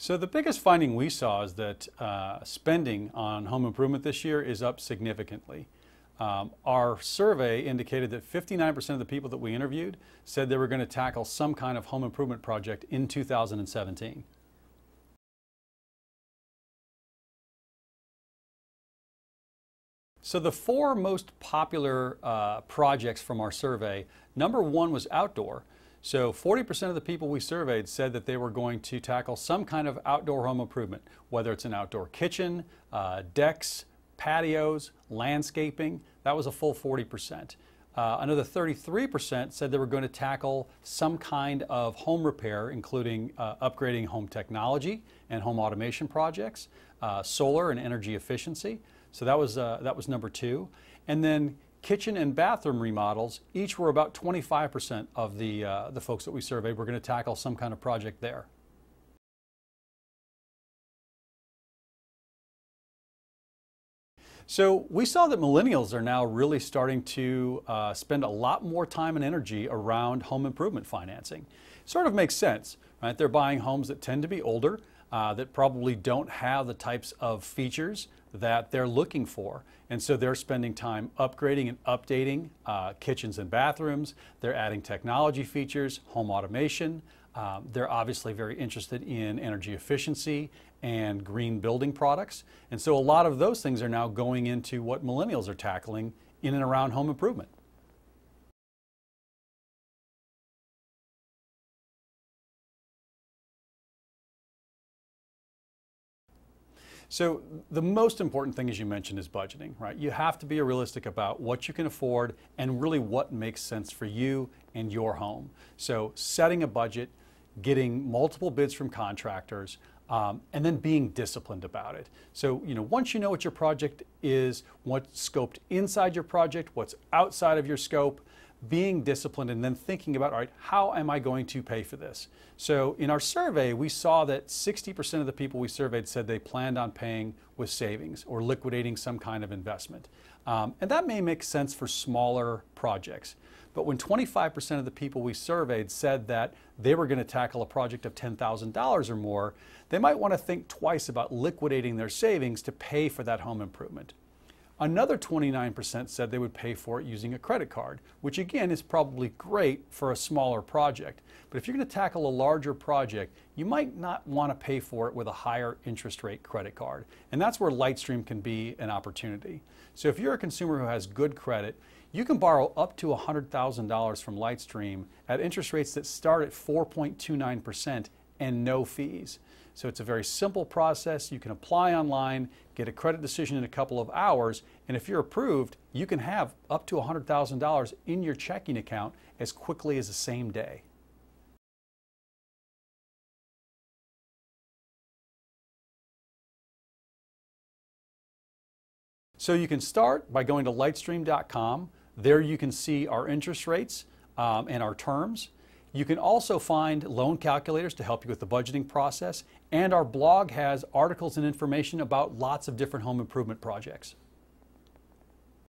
So the biggest finding we saw is that spending on home improvement this year is up significantly. Our survey indicated that 59% of the people that we interviewed said they were going to tackle some kind of home improvement project in 2017. So the four most popular projects from our survey, number one was outdoor. So 40% of the people we surveyed said that they were going to tackle some kind of outdoor home improvement, whether it's an outdoor kitchen, decks, patios, landscaping. That was a full 40%. Another 33% said they were going to tackle some kind of home repair, including upgrading home technology and home automation projects, solar and energy efficiency. So that was number two. And then kitchen and bathroom remodels, each were about 25% of the folks that we surveyed were going to tackle some kind of project there. So we saw that millennials are now really starting to spend a lot more time and energy around home improvement financing. Sort of makes sense, right? They're buying homes that tend to be older, that probably don't have the types of features that they're looking for. And so they're spending time upgrading and updating kitchens and bathrooms. They're adding technology features, home automation. They're obviously very interested in energy efficiency and green building products. And so a lot of those things are now going into what millennials are tackling in and around home improvement. So the most important thing, as you mentioned, is budgeting, right? You have to be realistic about what you can afford and really what makes sense for you and your home. So setting a budget, getting multiple bids from contractors, and then being disciplined about it. So, you know, once you know what your project is, what's scoped inside your project, what's outside of your scope, being disciplined and then thinking about, all right, how am I going to pay for this? So in our survey, we saw that 60% of the people we surveyed said they planned on paying with savings or liquidating some kind of investment. And that may make sense for smaller projects. But when 25% of the people we surveyed said that they were going to tackle a project of $10,000 or more, they might want to think twice about liquidating their savings to pay for that home improvement. Another 29% said they would pay for it using a credit card, which again is probably great for a smaller project. But if you're going to tackle a larger project, you might not want to pay for it with a higher interest rate credit card. And that's where LightStream can be an opportunity. So if you're a consumer who has good credit, you can borrow up to $100,000 from LightStream at interest rates that start at 4.29% and no fees. So it's a very simple process. You can apply online, get a credit decision in a couple of hours, and if you're approved, you can have up to $100,000 in your checking account as quickly as the same day. So you can start by going to LightStream.com. There you can see our interest rates and our terms. You can also find loan calculators to help you with the budgeting process, and our blog has articles and information about lots of different home improvement projects.